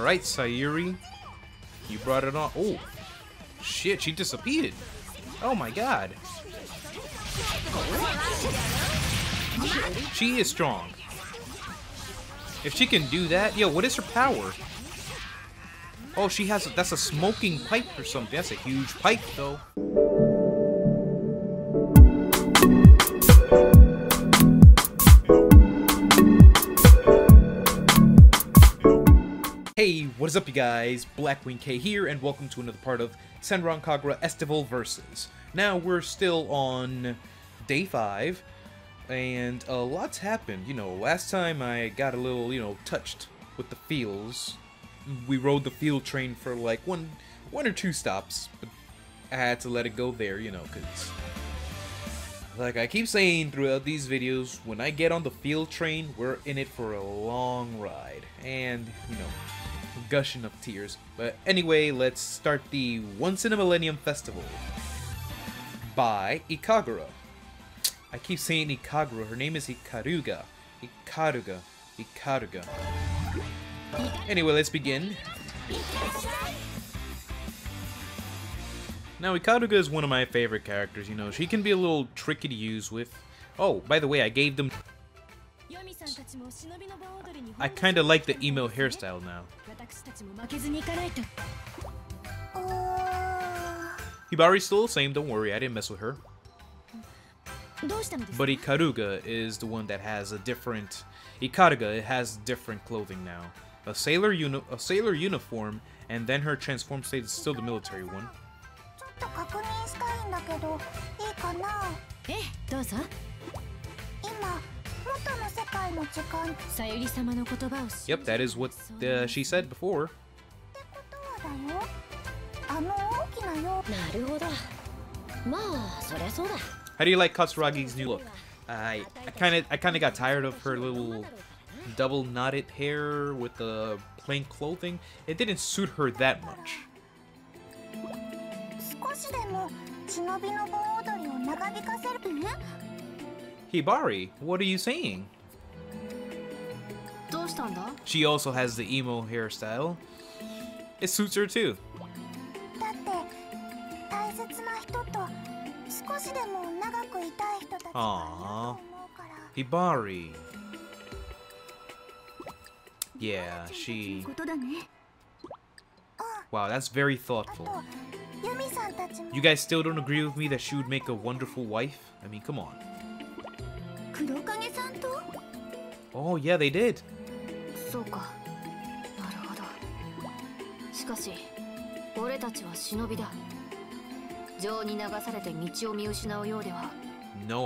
Alright, Sayuri. You brought it on. Oh, shit, she disappeared. Oh my god. She is strong. If she can do that, yo, what is her power? Oh, she has, that's a smoking pipe or something. That's a huge pipe, though. Hey, what is up, you guys? BlackwingKei here, and welcome to another part of Senran Kagura Estival Versus. Now, we're still on day 5, and a lot's happened. You know, last time I got a little, you know, touched with the feels. We rode the field train for like one or two stops, but I had to let it go there, you know, because like I keep saying throughout these videos, when I get on the field train, we're in it for a long ride, and you know, gushing of tears. But anyway, let's start the Once in a Millennium Festival by Ikagura. I keep saying Ikagura, her name is Ikaruga. Ikaruga. Ikaruga. Anyway, let's begin. Now, Ikaruga is one of my favorite characters, you know. She can be a little tricky to use with. Oh, by the way, I gave them... I kind of like the emo hairstyle now. Hibari's still the same, don't worry, I didn't mess with her. But Ikaruga is the one that has a different... Ikaruga has different clothing now. A sailor uniform, and then her transform state is still the military one. Yep, that is what she said before. How do you like Katsuragi's new look? I kind of got tired of her little double knotted hair with the plain clothing. It didn't suit her that much. Hibari, what are you saying? She also has the emo hairstyle. It suits her too. Aww. Hibari. Yeah, she... Wow, that's very thoughtful. You guys still don't agree with me that she would make a wonderful wife? I mean, come on. Oh, yeah, they did. No,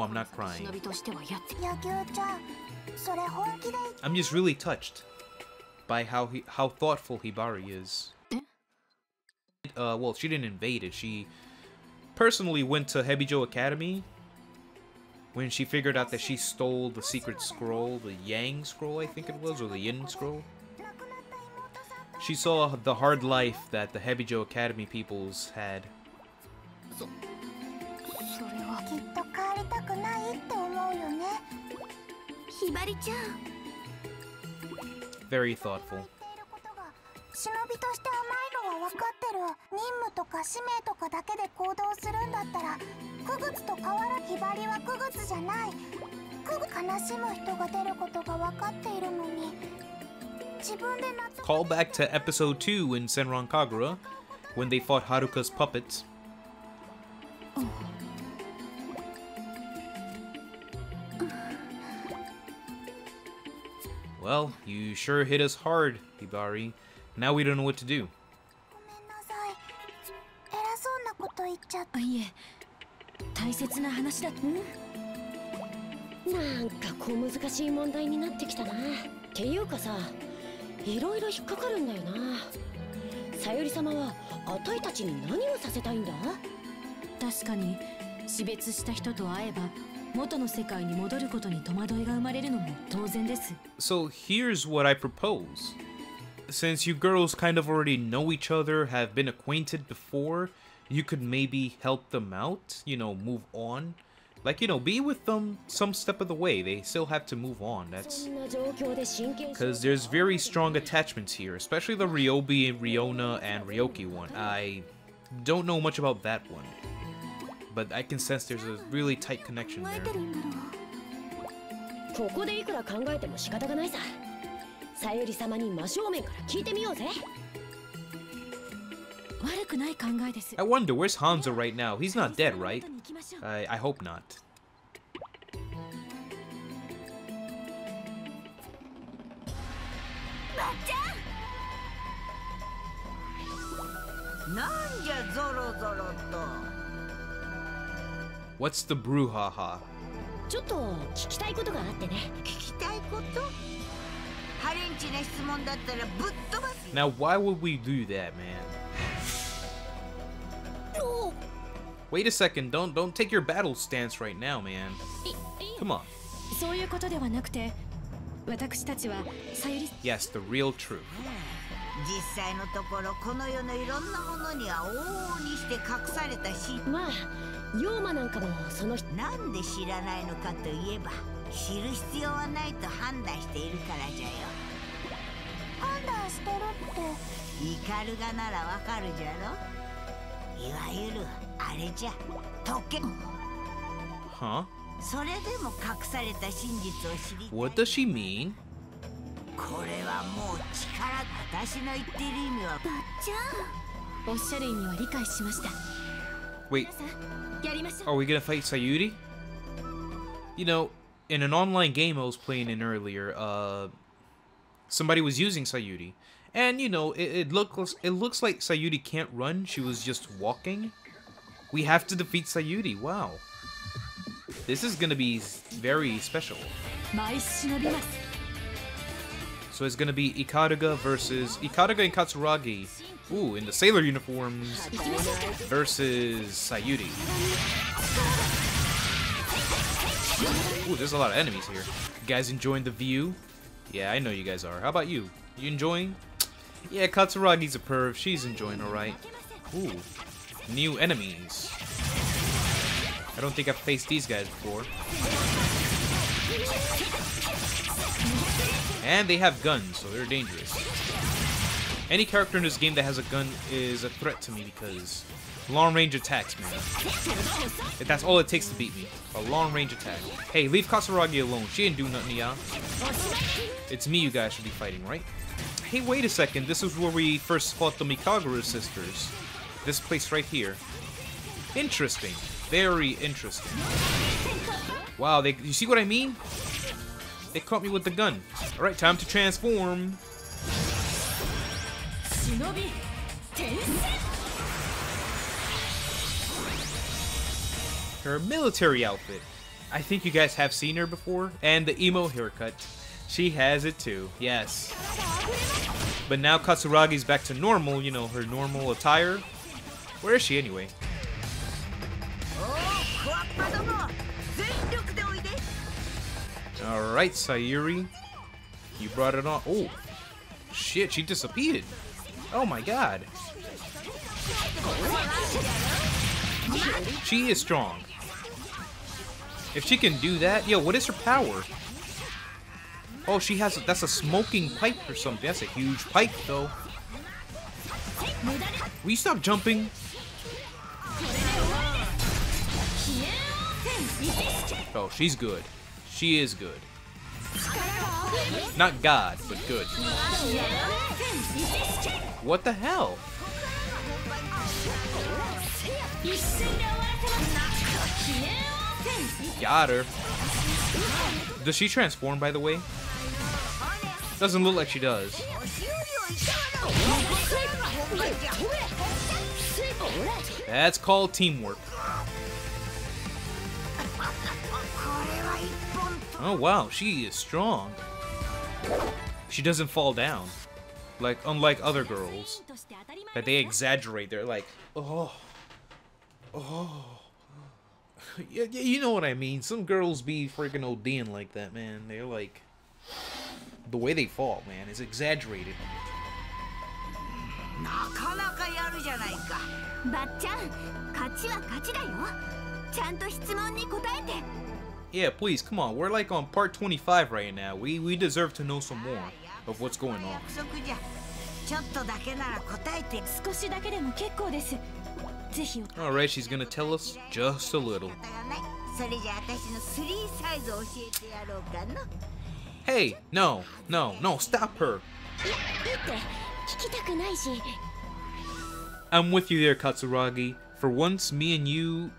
I'm not crying. I'm just really touched by how thoughtful Hibari is. Well, she didn't invade it. She personally went to Hebijo Academy when she figured out that she stole the secret scroll, the Yang scroll, I think it was, or the Yin scroll. She saw the hard life that the Hebijo Academy peoples had. Very thoughtful. Call back to episode 2 in Senran Kagura when they fought Haruka's puppets. Well, you sure hit us hard, Hibari. Now we don't know what to do. So here's what I propose. Since you girls kind of already know each other, have been acquainted before, you could maybe help them out, you know, move on. Like, you know, be with them some step of the way. They still have to move on. That's because there's very strong attachments here, especially the Ryobi, Ryōna, and Ryoki one. I don't know much about that one, but I can sense there's a really tight connection there. I wonder, where's Hanzo right now? He's not dead, right? I hope not. What's the brouhaha? Now, why would we do that, man? Wait a second, don't take your battle stance right now, man. Come on. Yes, the real truth. Huh? What does she mean? Wait, are we gonna fight Sayuri? You know, in an online game I was playing in earlier, somebody was using Sayuri. And you know, it looks like Sayuri can't run. She was just walking. We have to defeat Sayuri. Wow, this is gonna be very special. So it's gonna be Ikaruga versus Ikaruga and Katsuragi. Ooh, in the sailor uniforms versus Sayuri. Ooh, there's a lot of enemies here. You guys enjoying the view? Yeah, I know you guys are. How about you? You enjoying? Yeah, Katsuragi's a perv. She's enjoying, alright. Ooh. New enemies. I don't think I've faced these guys before. And they have guns, so they're dangerous. Any character in this game that has a gun is a threat to me because long-range attacks, man. If that's all it takes to beat me. A long-range attack. Hey, leave Katsuragi alone. She didn't do nothing, y'all. It's me you guys should be fighting, right? Hey, wait a second, this is where we first fought the Mikagura sisters. This place right here. Interesting. Very interesting. Wow, you see what I mean? They caught me with the gun. Alright, time to transform. Her military outfit. I think you guys have seen her before. And the emo haircut. She has it too, yes. But now Katsuragi's back to normal, you know, her normal attire. Where is she anyway? Alright, Sayuri. You brought it on. Oh, shit, she disappeared. Oh my god. She is strong. If she can do that, yo, what is her power? Oh, she has that's a smoking pipe or something. That's a huge pipe, though. Will you stop jumping? Oh, she's good. She is good. Not God, but good. What the hell? Got her. Does she transform, by the way? Doesn't look like she does. That's called teamwork. Oh wow, she is strong. She doesn't fall down. Like, unlike other girls. That they exaggerate. They're like, oh. Oh. Yeah, you know what I mean. Some girls be freaking ODing like that, man. They're like... The way they fall, man, is exaggerated. Yeah, please, come on. We're like on part 25 right now. We deserve to know some more of what's going on. Alright, she's gonna tell us just a little. Hey, no, no, no, stop her. I'm with you there, Katsuragi. For once, me and you,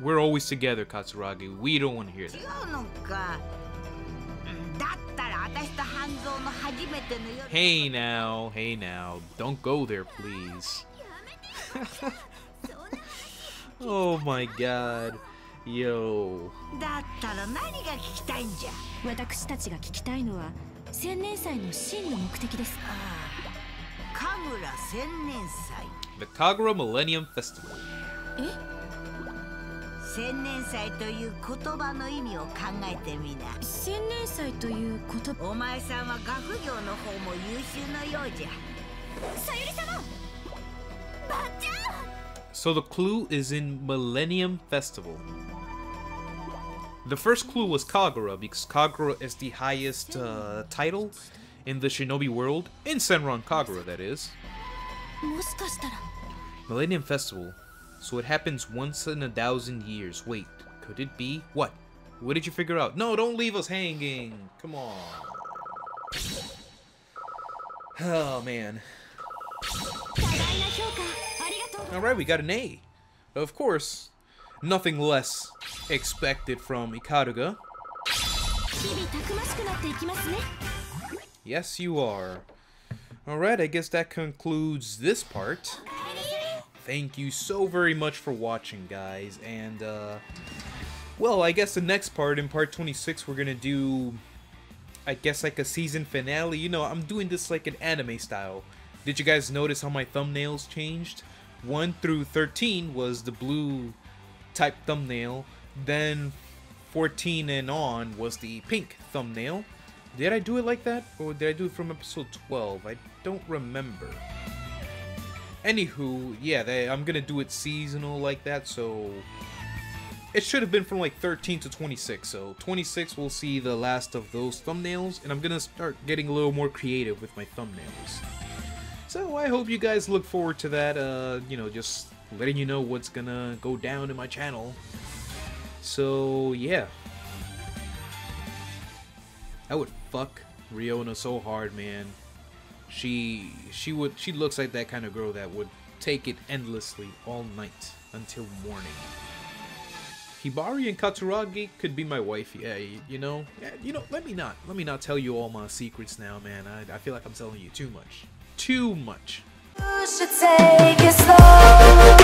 we're always together, Katsuragi. We don't want to hear that. Hey now, don't go there, please. Oh my god. Yo. The Kagura Millennium Festival. So the clue is in Millennium Festival. The first clue was Kagura, because Kagura is the highest title in the shinobi world, in Senran Kagura, that is. Millennium Festival. So it happens once in 1,000 years. Wait, could it be? What? What did you figure out? No, don't leave us hanging. Come on. Oh, man. Alright, we got an A. Of course, nothing less expected from Ikaruga. Yes, you are. Alright, I guess that concludes this part. Thank you so very much for watching, guys, and well, I guess the next part, in part 26, we're gonna do, I guess, like a season finale. You know, I'm doing this like an anime style. Did you guys notice how my thumbnails changed? 1 through 13 was the blue type thumbnail, then 14 and on was the pink thumbnail. Did I do it like that, or did I do it from episode 12? I don't remember. Anywho, yeah, I'm gonna do it seasonal like that, so it should have been from like 13 to 26, so 26 we'll see the last of those thumbnails, and I'm gonna start getting a little more creative with my thumbnails. So I hope you guys look forward to that, you know, just letting you know what's gonna go down in my channel. So, yeah. I would fuck Ryōna so hard, man. She looks like that kind of girl that would take it endlessly all night until morning. Hibari and Katsuragi could be my wife, yeah, you know, let me not tell you all my secrets now, man. I feel like I'm telling you too much. You should take it slow.